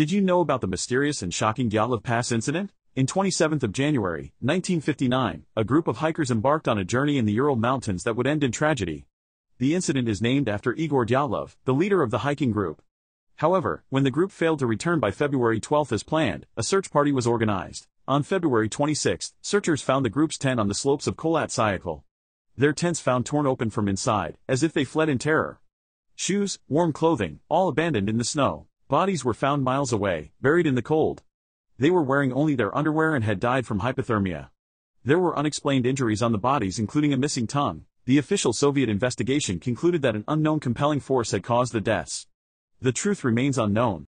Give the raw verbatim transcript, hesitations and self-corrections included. Did you know about the mysterious and shocking Dyatlov Pass incident? On the twenty-seventh of January, nineteen fifty-nine, a group of hikers embarked on a journey in the Ural Mountains that would end in tragedy. The incident is named after Igor Dyatlov, the leader of the hiking group. However, when the group failed to return by February twelfth as planned, a search party was organized. On February twenty-sixth, searchers found the group's tent on the slopes of Kholat Syakhl. Their tents found torn open from inside, as if they fled in terror. Shoes, warm clothing, all abandoned in the snow. Bodies were found miles away, buried in the cold. They were wearing only their underwear and had died from hypothermia. There were unexplained injuries on the bodies, including a missing tongue. The official Soviet investigation concluded that an unknown compelling force had caused the deaths. The truth remains unknown.